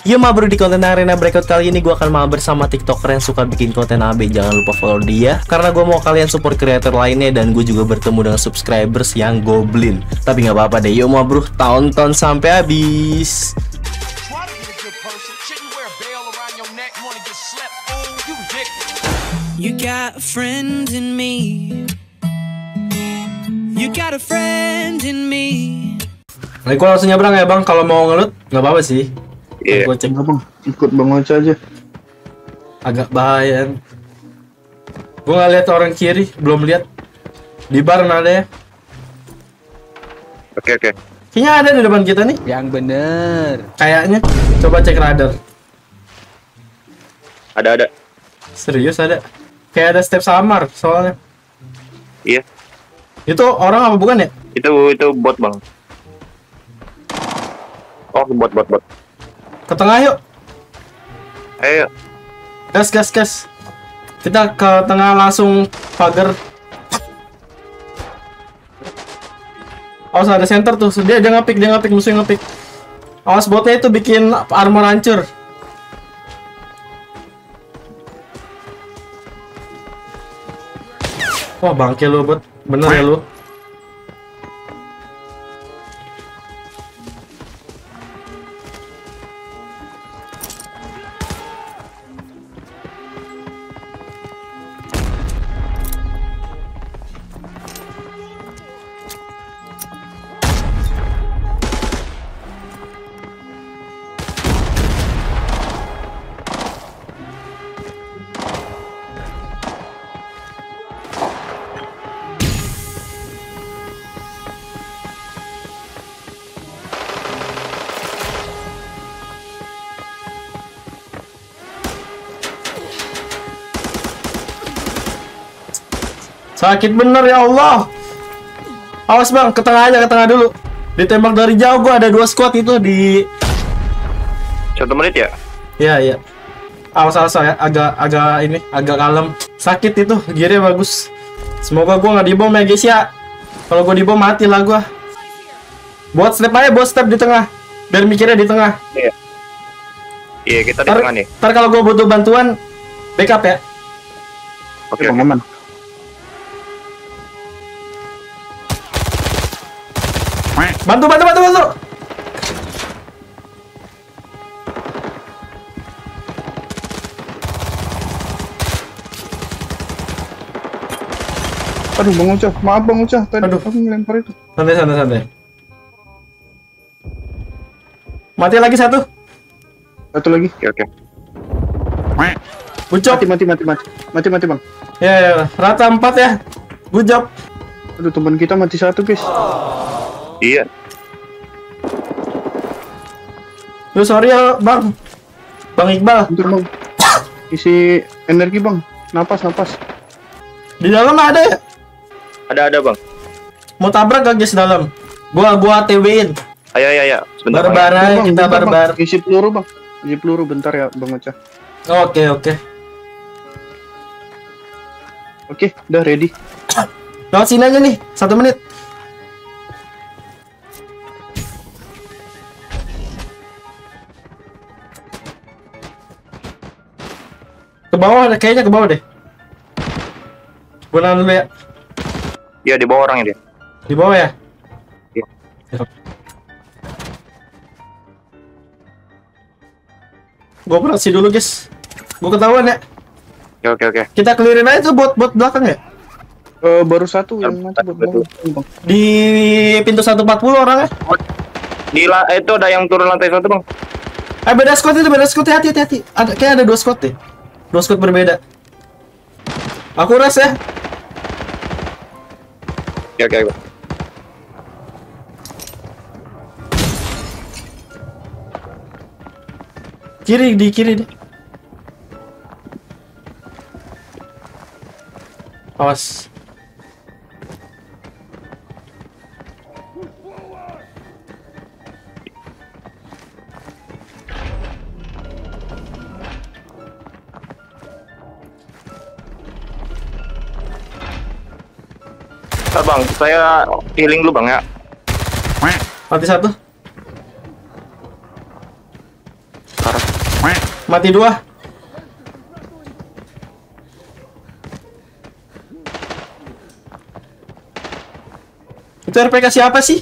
Yo Mabro, di konten Arena Breakout kali ini gue akan mabar sama tiktoker yang suka bikin konten AB. Jangan lupa follow dia, karena gue mau kalian support creator lainnya. Dan gue juga bertemu dengan subscribers yang goblin. Tapi gak apa-apa deh, yo Mabro, tonton sampai habis. You got a friend in me. You got a friend in me. Nah, gue langsung nyebrang ya bang, kalau mau ngelut gak apa-apa sih. Iya, gue cek bang, ikut bang Oca aja. Agak bahaya. Gue gak lihat orang kiri, belum lihat. Di bar ada ya. Oke. Kayaknya ada di depan kita nih. Yang bener. Kayaknya. Coba cek radar. Ada. Serius ada. Kayak ada step samar soalnya. Iya. Itu orang apa bukan ya? Itu bot bang. Oh bot. Ke tengah yuk. Ayo. Gas. Kita ke tengah langsung pagar. Awas ada center tuh. Dia nge-pick, musuh nge-pick. Awas botnya itu bikin armor hancur. Wah bangke lu bot. Bener ya lu. Sakit bener ya Allah. Awas bang, ke tengah aja, ke tengah dulu. Ditembak dari jauh, gua ada 2 squad itu di 1 menit ya? Iya. Awas ya, agak kalem. Sakit itu, gearnya bagus. Semoga gua nggak dibom ya guys ya. Kalau gua dibom mati lah gua. Buat step di tengah. Biar mikirnya di tengah. Iya, kita di tengah nih. Ntar kalau gua butuh bantuan, backup ya. Oke, aman. Bantu. Aduh, Bang Ucah, maaf Bang Ucah, tadi aku ngelempar itu. Santai. Mati lagi satu. Satu lagi. Oke. Ucap mati Bang. Ya, rata 4 ya. Good job. Aduh, teman kita mati satu, guys. Iya. Lu sorry ya bang. Bang Iqbal. Bentar bang. Isi energi bang. Napas. Di dalam ada ya? Ada bang. Mau tabrak gak guys dalam? Gua TW-in. Ayo. Sebentar. Barbar, kita barbar. Isi peluru bang. Isi peluru bentar ya bang Oca. Oke. Oke, udah ready. Lewat sini aja nih. 1 menit. Ke bawah, kayaknya ke bawah deh. Gue nahan dulu ya. Iya, di bawah orangnya dia. Di bawah ya? Iya. Gue operasi dulu guys. Gue ketahuan ya. Oke. Kita clearin aja tuh bot belakang ya? Baru satu yang mati bot belakang. Di pintu 140 orangnya. Gila, itu ada yang turun lantai 1 bang. Beda squad itu, hati-hati. Kayaknya ada 2 squad deh. 2 squad berbeda. Aku res ya. Oke. Di kiri deh. Awas. Bang, saya healing dulu bang ya. Mati 1. parah. Mati dua. Itu RPK siapa sih?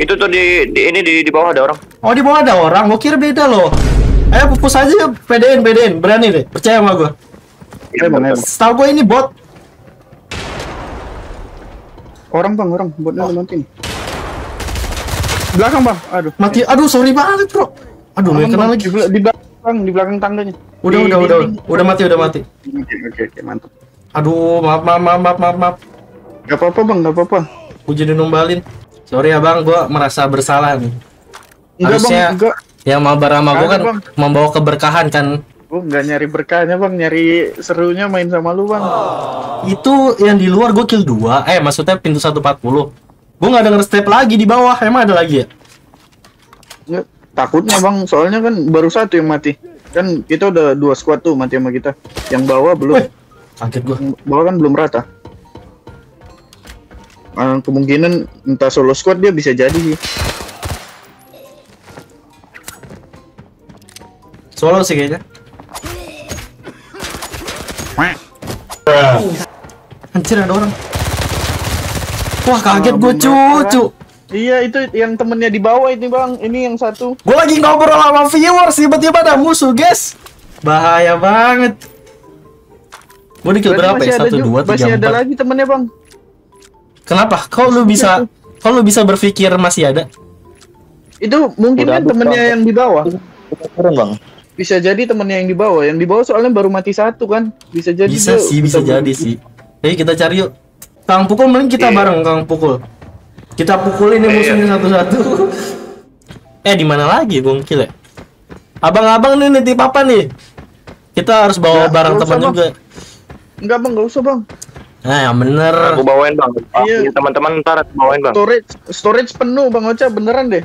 Itu tuh di bawah ada orang. Oh, di bawah ada orang. Gua kira beda loh. Ayo pupus aja, pedein, berani deh. Percaya sama gua. Ya, setahu gua ini bot. Orang bang, orang botnya nanti. Belakang bang, aduh. Mati, aduh sorry banget bro. Aduh, ya kenal lagi di belakang tangganya. Udah mati. Oke, mantap. Aduh, maaf. Gak apa-apa bang, gak apa-apa. Gue jadi nombalin. Sorry ya bang, gue merasa bersalah nih. Enggak, harusnya bang, enggak. Yang mabar sama gue kan bang, membawa keberkahan kan. Gue nggak nyari berkahnya bang, nyari serunya main sama lu bang. Oh. Itu yang di luar gue kill 2, maksudnya pintu 140. Gue nggak denger step lagi di bawah, emang ada lagi ya? Ya takutnya bang, soalnya kan baru satu yang mati. Kan kita udah 2 squad tuh mati sama kita. Yang bawah belum. Kaget gue. Bawah kan belum rata. Kemungkinan entah solo squad dia bisa jadi sih. Solo sih kayaknya. Anjir ada orang. Wah kaget gue cucu. Iya itu yang temennya di bawah ini bang. Ini yang satu. Gue lagi ngobrol sama viewers, tiba-tiba ada musuh guys. Bahaya banget. Gue di kill berapa ya? 1, 2, 3, 4. Masih ada lagi temennya bang. Kenapa? Kok lu bisa, berpikir masih ada? Itu mungkin kan temennya yang di bawah. Bang. Bisa jadi temennya yang di bawah. Yang di bawah soalnya baru mati satu kan. Bisa jadi. Bisa sih, bisa jadi sih. Jadi kita cari yuk. Kang pukul, mending kita bareng Kang pukul. Kita pukulin nih musuhnya satu-satu. Di mana lagi Bung Kile? Abang-abang nih nitip apa nih? Kita harus bawa barang teman juga. Enggak bang, nggak usah bang. Nah yang bener aku bawain bang, teman-teman ntar aku bawain bang. Storage penuh bang Ocha, beneran deh.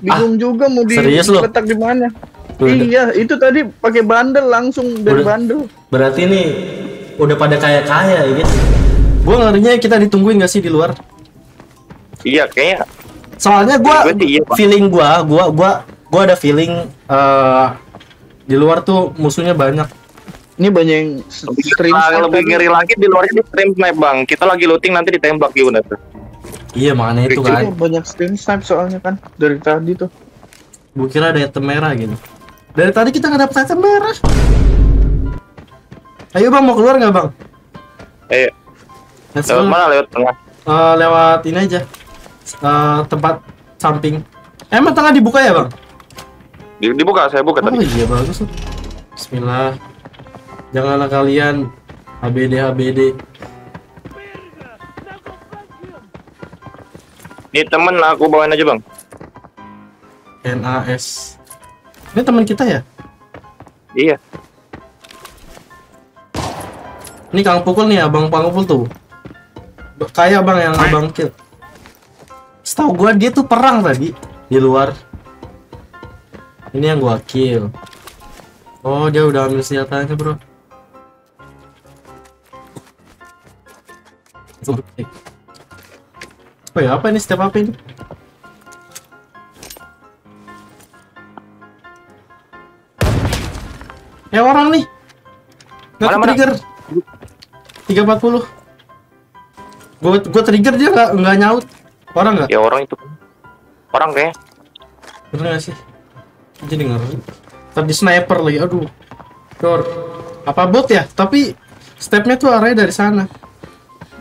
Bingung juga mau diletak di mana. Iya itu tadi pakai bandel langsung dari bandel. Berarti ini udah pada kaya ya guys. Gue ngerinya kita ditungguin gak sih di luar? Iya kayaknya. Soalnya gue feeling gue ada feeling di luar tuh musuhnya banyak. Ini banyak yang stream. Lebih ngeri lagi di luarnya di stream snipe bang. Kita lagi looting nanti ditembak gimana tuh? Iya makanya itu kan. Banyak stream snipe soalnya kan dari tadi tuh. Gue kira ada item merah gitu. Dari tadi kita nggak dapet item merah. Ayo bang mau keluar nggak bang? Ayo. Lewat mana? Lewat tengah. Lewat ini aja. Tempat samping. Emang tengah dibuka ya bang? Dibuka, saya buka tadi. Iya bagus. Bismillah. Janganlah kalian HBD. Ini temen lah, aku bawain aja bang. NAS. Ini teman kita ya? Iya. Ini Kang Pukul nih, abang Pangpul tuh. Kayak bang yang abang kill. Setahu gua dia tuh perang tadi di luar. Ini yang gua kill. Oh dia udah ambil senjatanya bro. Oh ya apa ini step apa ini? Orang nih. Nggak trigger. 340. Gue trigger dia nggak nyaut. Orang nggak? Ya orang itu. Orang kayaknya. Bener nggak sih? Jadi ngeri. Tadi sniper lagi. Aduh. Dor. Apa bot ya? Tapi stepnya tuh arahnya dari sana.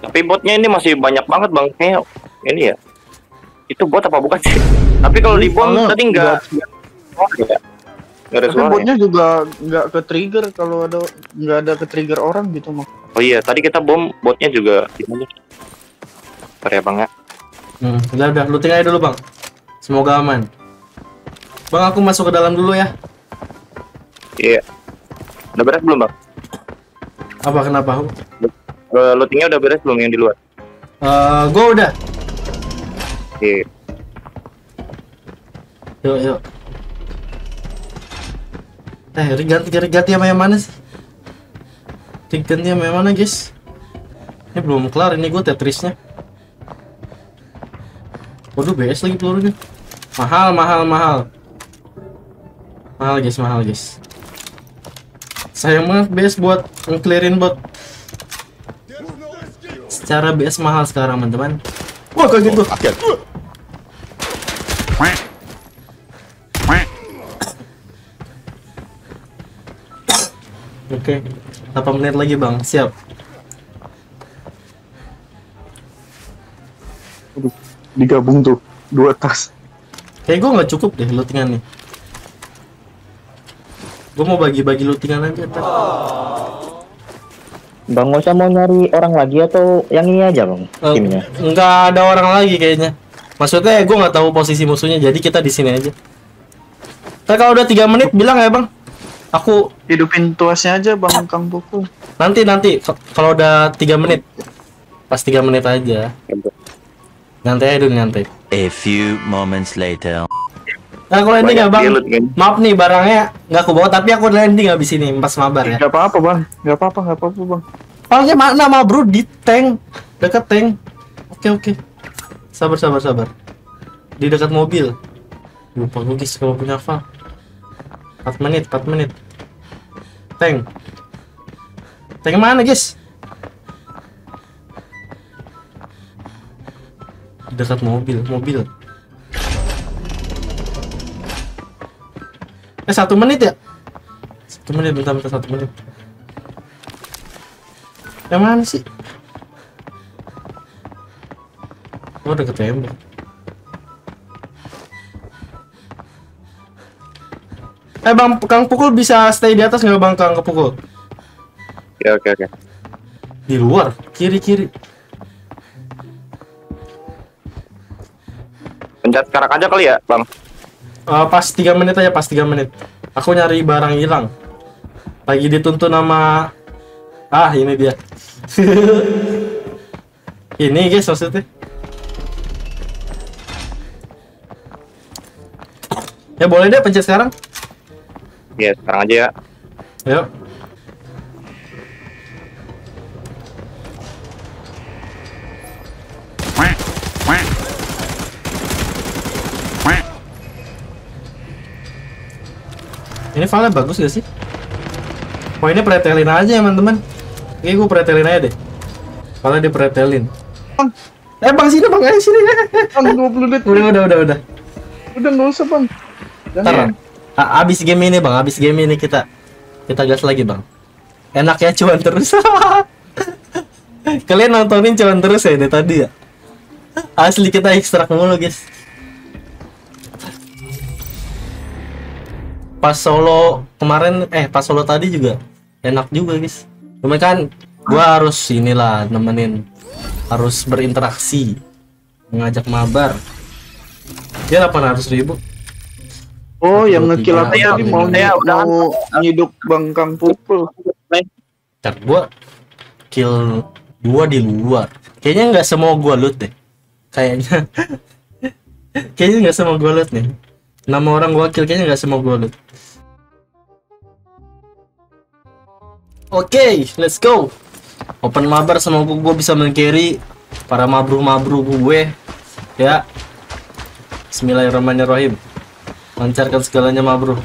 Tapi botnya ini masih banyak banget bang. Kayaknya ini ya. Itu bot apa bukan sih? Tapi kalau di bom tadi enggak. Tapi botnya juga nggak ke trigger kalau ada nggak ada ke trigger orang gitu mah. Oh iya tadi kita bom botnya juga gimana? Parah bang ya. Udah looting aja dulu bang. Semoga aman. Bang aku masuk ke dalam dulu ya. Iya. Udah beres belum bang? Apa kenapa? Lootingnya udah beres belum yang di luar? Gue udah. Iya. Yuk. Ganti sama yang mana sih? Ganti sama yang mana guys? Ini belum kelar ini gue Tetrisnya. Waduh BS lagi pelurunya. Mahal. Mahal guys. Sayang banget base buat ngeclearin bot. Secara base mahal sekarang teman-teman. Wah kayak gitu. Oke, 8 menit lagi bang, siap. Digabung tuh, 2 tas. Kayak gue nggak cukup deh lootingan nih. Gue mau bagi-bagi lootingan aja. Bang Osa mau nyari orang lagi atau yang ini aja bang? Timnya? Nggak ada orang lagi kayaknya. Maksudnya gue nggak tahu posisi musuhnya, jadi kita di sini aja. Tapi kalau udah 3 menit bilang ya bang. Aku hidupin tuasnya aja bang Kang Pupu. Nanti kalau udah 3 menit. Pas 3 menit aja. Nyantai aja dulu, nyantai. A few moments later. Nah, aku landing ya bang. Maaf nih barangnya nggak aku bawa, tapi aku landing habis ini pas mabar ya. Gak apa-apa bang, gak apa-apa bang. Palingnya mana mah bro di tank, dekat tank. Oke. Sabar. Di dekat mobil. Lupa guys kalau punya apa. 4 menit. Tank mana guys? Dekat mobil. 1 menit ya? 1 menit, bentar 1 menit. Yang mana sih? Oh deket tembok. Bang Kang Pukul bisa stay di atas nggak bang Kang Pukul? Ya oke. Di luar, kiri. Pencet karak aja kali ya bang? Pas 3 menit aja, pas 3 menit. Aku nyari barang hilang. Lagi dituntun sama... ini dia. Ini guys maksudnya. Ya boleh deh pencet sekarang. Ya sekarang aja ya. Ayo. Ini file bagus gak sih? Oh ini pretelin aja ya teman-teman. Ini gue pretelin aja deh. File dia pretelin. Bang sini bang, ayo sini. Bang 20 menit. Udah. Udah nggak usah bang. Jangan. Abis game ini bang, kita gas lagi bang. Enak ya cuan terus. Kalian nontonin cuan terus ya dari tadi ya. Asli kita ekstrak mulu guys. Pas solo kemarin pas solo tadi juga enak juga guys. Cuma kan gua harus inilah nemenin, harus berinteraksi, mengajak mabar. Dia 800.000. Oh yang ngekill aku tadi mau nyiduk Bang Kang Pukul. Ntar gua kill 2 di luar. Kayaknya nggak semua gua loot deh. Kayaknya nggak semua gua loot nih. 6 orang gua kill, kayaknya nggak semua gua loot. Oke, let's go. Open mabar, semoga gue bisa men-carry para mabru-mabru gue. Ya. Bismillahirrahmanirrahim. Lancarkan segalanya mabru.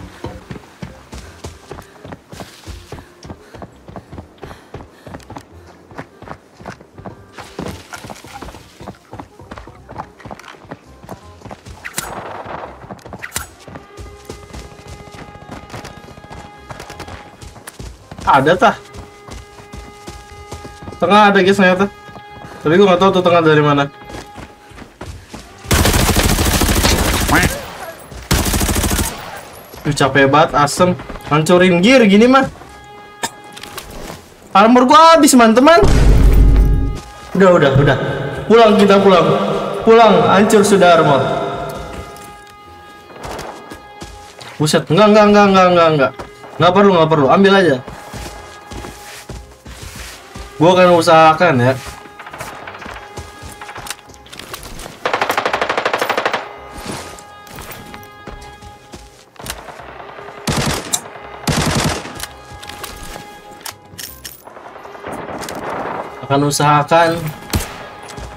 Ada tah. Tengah ada guys ternyata. Tapi gue nggak tahu tuh tengah dari mana. Tuh capek banget asem. Hancurin gear gini mah. Armor gua habis teman-teman. Udah. Pulang kita pulang. Pulang hancur sudah armor. Buset, enggak. Enggak perlu, ambil aja. Gua akan usahakan ya. Akan usahakan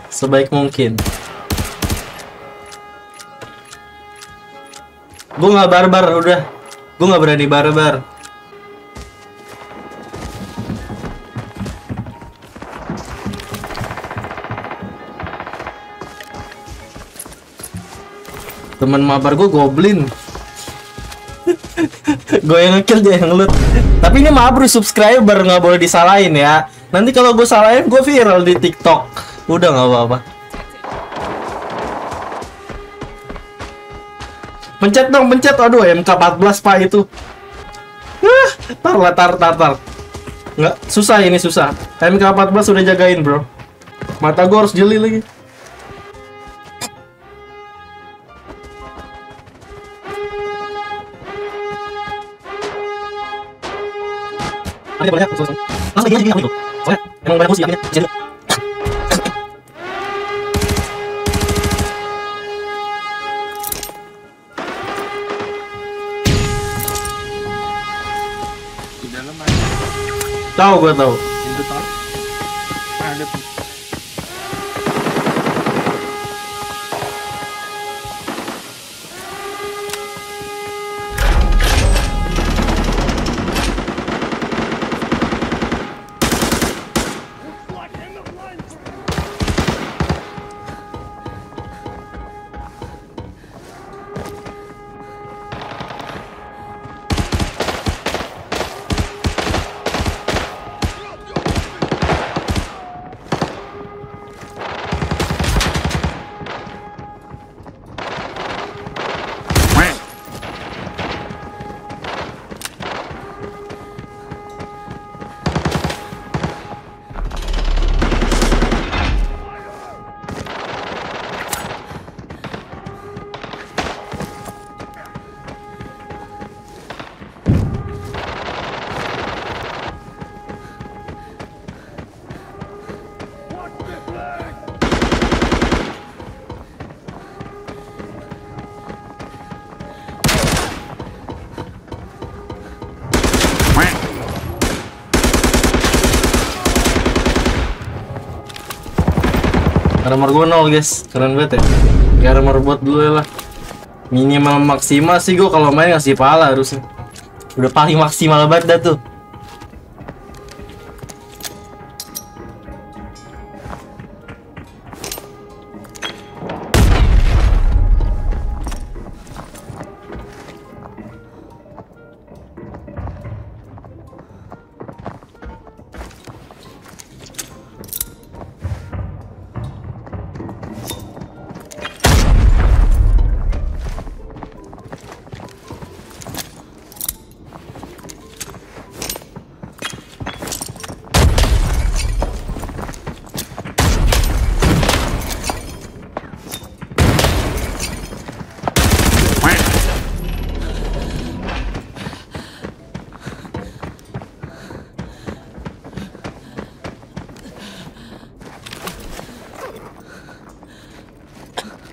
sebaik mungkin. Gua nggak barbar udah. Gue nggak berani barbar. Temen mabar gue goblin. Gue yang ngekill, dia yang ngelut. Tapi ini mabru subscriber, nggak boleh disalahin ya. Nanti kalau gue salahin gue viral di TikTok. Udah nggak apa-apa. Pencet dong, pencet. Aduh, MK14 pak itu. Tar. Nggak, susah ini, susah. MK14 udah jagain bro. Mata gue harus jeli lagi. Tahu gue tahu. Armor gue 0 guys, keren banget ya. Gak armor buat dulu lah. Minimal maksimal sih gue kalau main ngasih pala harusnya. Udah paling maksimal banget dah tuh.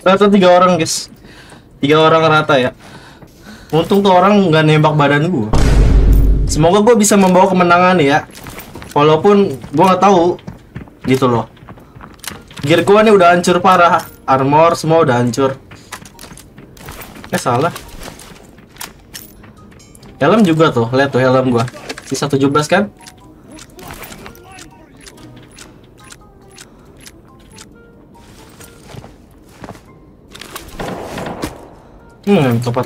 Rata 3 orang guys, 3 orang rata ya. Untung tuh orang nggak nembak badan gue. Semoga gue bisa membawa kemenangan ya, walaupun gue nggak tahu gitu loh. Gear gue nih udah hancur parah, armor semua udah hancur. Salah. Helm juga tuh, lihat tuh helm gue. Sisa 17 kan? MK14 tuh ya.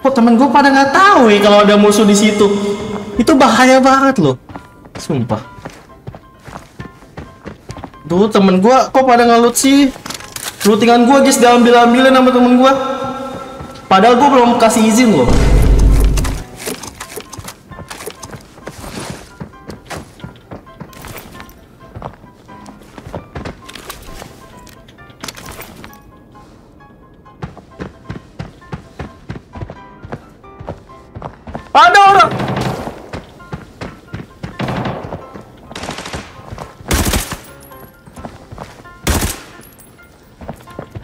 Kok temen gue pada nggak tahu ya kalau ada musuh di situ. Itu bahaya banget loh, sumpah. Duh temen gue kok pada ngelut sih. Lootingan gue guys diambil-ambilin sama temen gue. Padahal gue belum kasih izin loh. Ada orang.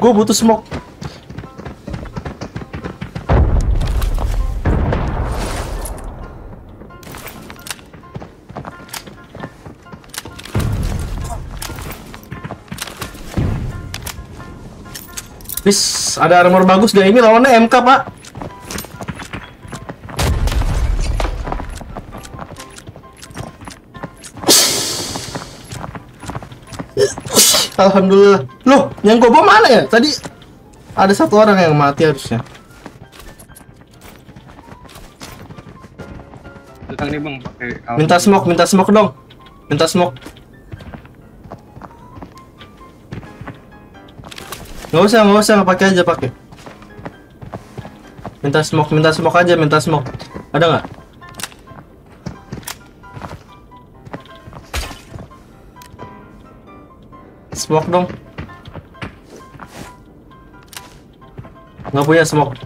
Gue butuh smoke. Bis, ada armor bagus gak? Ini lawannya MK, Pak. Alhamdulillah. Loh, yang gobom mana ya? Tadi ada satu orang yang mati harusnya. Nih, Bang, pakai minta smoke dong. Minta smoke. Nggak usah, pakai aja, pakai. Minta smoke aja, minta smoke. Ada nggak? Smoke dong. Nggak punya smoke.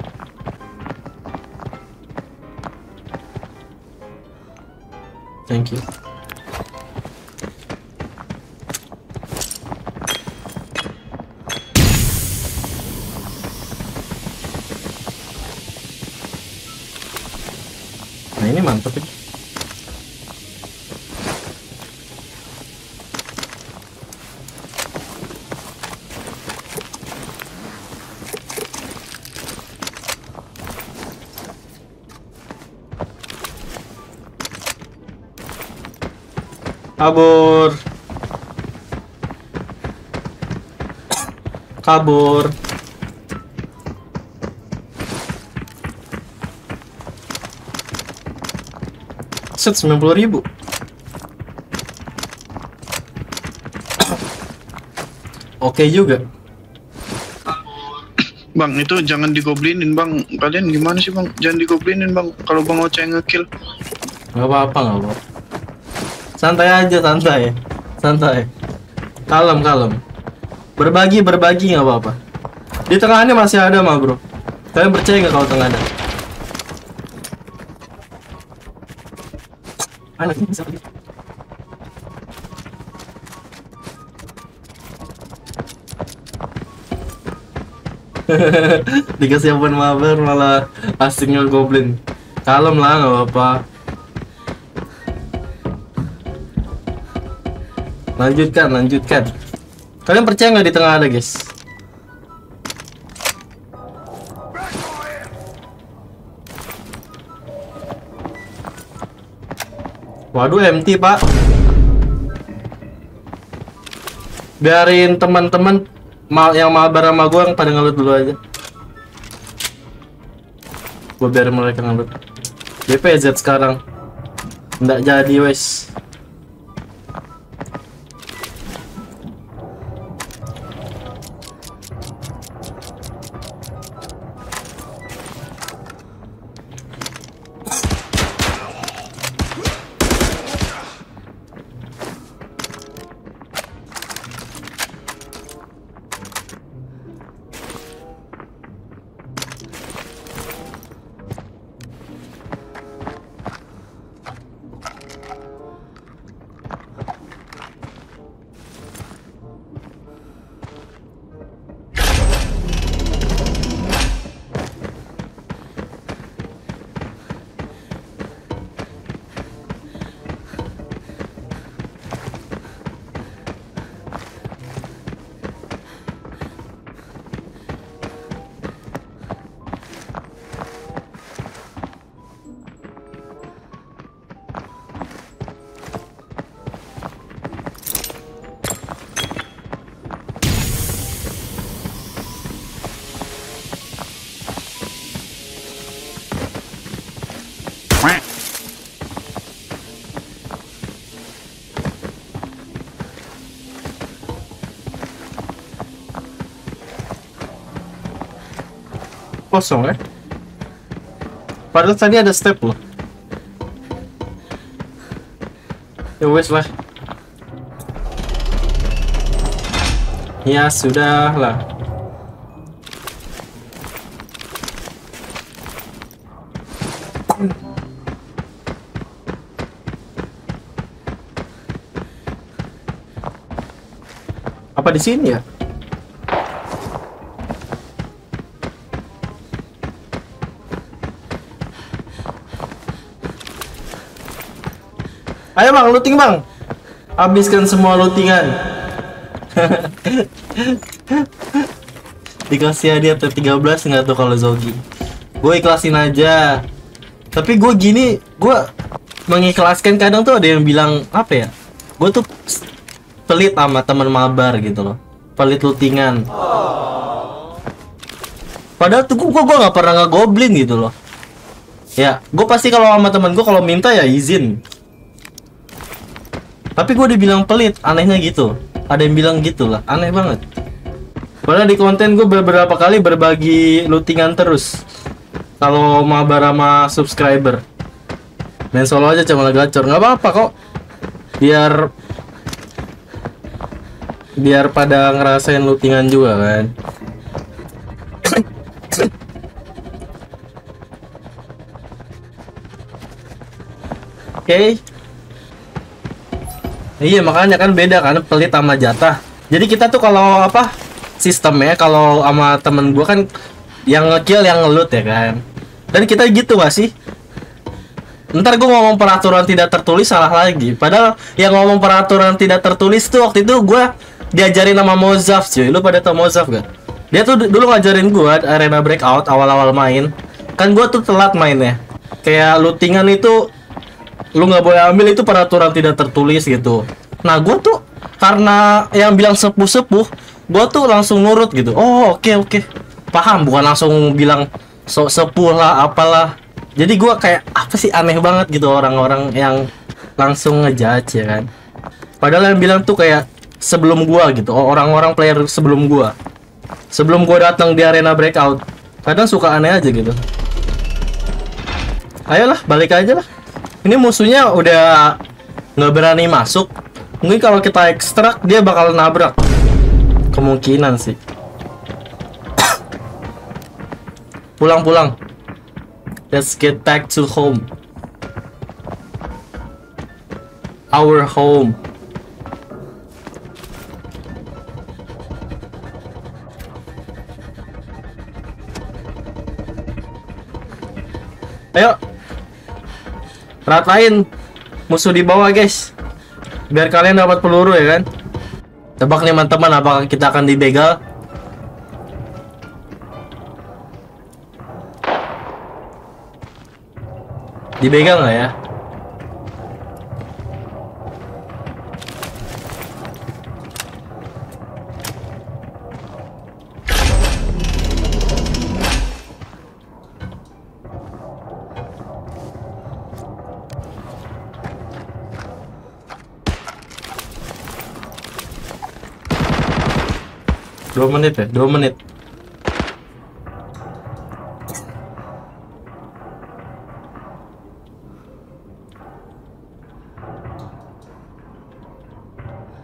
Thank you. Nah, ini mantap ini. Kabur, kabur. Set 90.000. Oke juga. Bang, itu jangan digoblinin, Bang. Kalian gimana sih, Bang? Jangan digoblinin, Bang. Kalau Bang Oce ngekill. Gak apa-apa, gak apa-apa. Santai aja, santai. Santai. Kalem, kalem. Berbagi, berbagi, nggak apa-apa. Di tengahnya masih ada, mah, Bro. Kalian percaya nggak kalau tengah ada? Anaknya bisa pergi. Dikasih ampun mabar, malah asingnya goblin. Kalem lah, nggak apa-apa. Lanjutkan, lanjutkan. Kalian percaya nggak di tengah ada, guys? Waduh, MT, Pak. Biarin teman-teman yang mabar sama gue yang pada ngelut dulu aja. Gue biarin mereka ngelut. DPZ sekarang. Nggak jadi, wes. Kosong ya, padahal tadi ada step loh. Ya wes lah, ya sudah lah. Apa di sini ya? Ayo, Bang, looting, Bang. Habiskan semua lootingan. dikasih hadiah top 13 nggak tuh kalau Zogi? Gue ikhlasin aja. Tapi gue gini, gue mengikhlaskan kadang tuh ada yang bilang apa ya? Gue tuh pelit sama temen mabar gitu loh, pelit lutingan. Padahal tuh gue nggak pernah ngegoblin gitu loh. Ya, gue pasti kalau sama temen gue kalau minta ya izin. Tapi gue dibilang pelit, anehnya gitu. Ada yang bilang gitulah, aneh banget. Padahal di konten gue beberapa kali berbagi lootingan terus. Kalau mabar sama subscriber, main solo aja cuma gacor, nggak apa-apa kok. Biar pada ngerasain lootingan juga kan. Oke. Iya makanya kan beda kan pelit sama jatah. Jadi kita tuh kalau apa sistemnya kalau sama temen gua kan yang ngekill yang ngelut ya kan. Dan kita gitu gak sih? Ntar gua ngomong peraturan tidak tertulis salah lagi. Padahal yang ngomong peraturan tidak tertulis tuh waktu itu gua diajarin sama Mozaf cuy. Lu pada tau Mozaf gak? Dia tuh dulu ngajarin gua Arena Breakout awal-awal main. Kan gua tuh telat mainnya. Kayak lootingan itu lu nggak boleh ambil, itu peraturan tidak tertulis gitu. Nah gue tuh karena yang bilang sepuh-sepuh, gue tuh langsung nurut gitu. Oh oke, paham, bukan langsung bilang sok sepuh lah apalah. Jadi gue kayak apa sih, aneh banget gitu orang-orang yang langsung ngejudge ya kan. Padahal yang bilang tuh kayak sebelum gue gitu, orang-orang player sebelum gue, sebelum gue datang di Arena Breakout. Kadang suka aneh aja gitu. Ayolah balik aja lah. Ini musuhnya udah nggak berani masuk. Mungkin kalau kita ekstrak dia bakal nabrak. Kemungkinan sih. Pulang-pulang. Let's get back to home. Our home. Ayo. Ratain musuh di bawah guys, biar kalian dapat peluru ya kan. Tebak nih teman-teman, apakah kita akan dibegal? Dibegal nggak ya? Dua menit.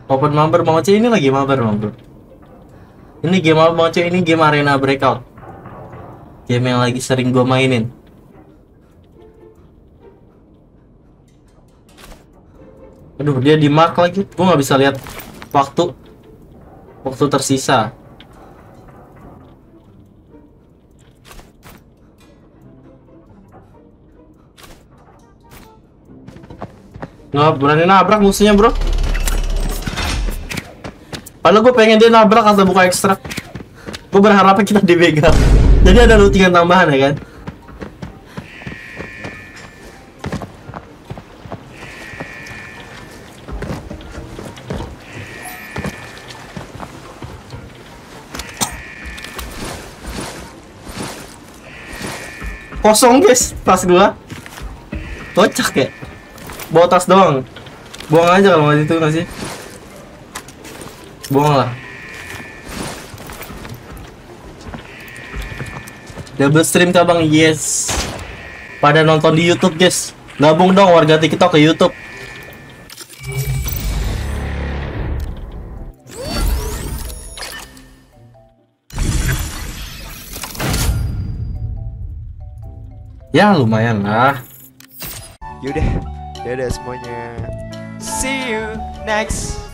Open mabar Bang Oce, ini lagi mabar Bang Bro. Ini game apa Bang Oce? Ini game Arena Breakout. Game yang lagi sering gue mainin. Aduh, dia di mark lagi. Gue nggak bisa lihat waktu tersisa. Nggak berani nabrak musuhnya bro. Padahal gue pengen dia nabrak atau buka ekstrak. Gue berharapnya kita dibegal. Jadi ada lootingan tambahan ya kan. Kosong guys, tas gua. Kocak ya. Bawa tas doang, buang aja kalau nggak itu ngasih, buang lah. Double stream ke Bang, yes. Pada nonton di YouTube guys, gabung dong warga TikTok ke YouTube. Ya lumayan lah. Yaudah. Dadah semuanya. See you next.